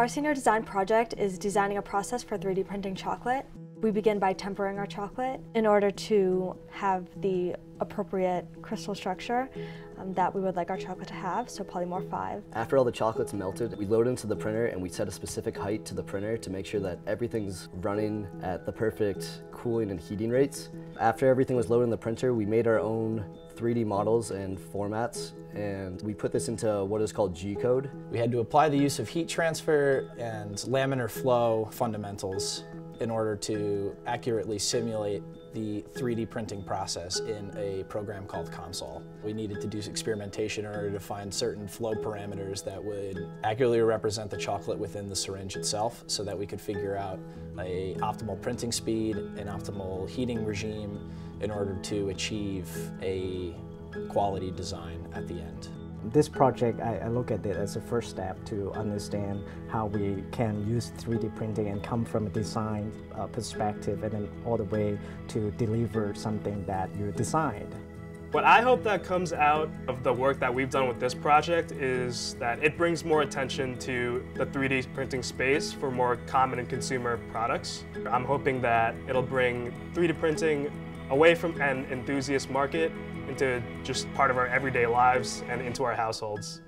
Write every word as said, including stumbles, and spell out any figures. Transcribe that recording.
Our senior design project is designing a process for three D printing chocolate. We begin by tempering our chocolate in order to have the appropriate crystal structure um, that we would like our chocolate to have, so Polymorph five. After all the chocolate's melted, we load into the printer and we set a specific height to the printer to make sure that everything's running at the perfect cooling and heating rates. After everything was loaded in the printer, we made our own three D models and formats, and we put this into what is called G code. We had to apply the use of heat transfer and laminar flow fundamentals in order to accurately simulate the three D printing process in a program called Comsol. We needed to do experimentation in order to find certain flow parameters that would accurately represent the chocolate within the syringe itself, so that we could figure out an optimal printing speed, an optimal heating regime, in order to achieve a quality design at the end. This project, I, I look at it as a first step to understand how we can use three D printing and come from a design uh, perspective and then all the way to deliver something that you designed. What I hope that comes out of the work that we've done with this project is that it brings more attention to the three D printing space for more common and consumer products. I'm hoping that it'll bring three D printing away from an enthusiast market into just part of our everyday lives and into our households.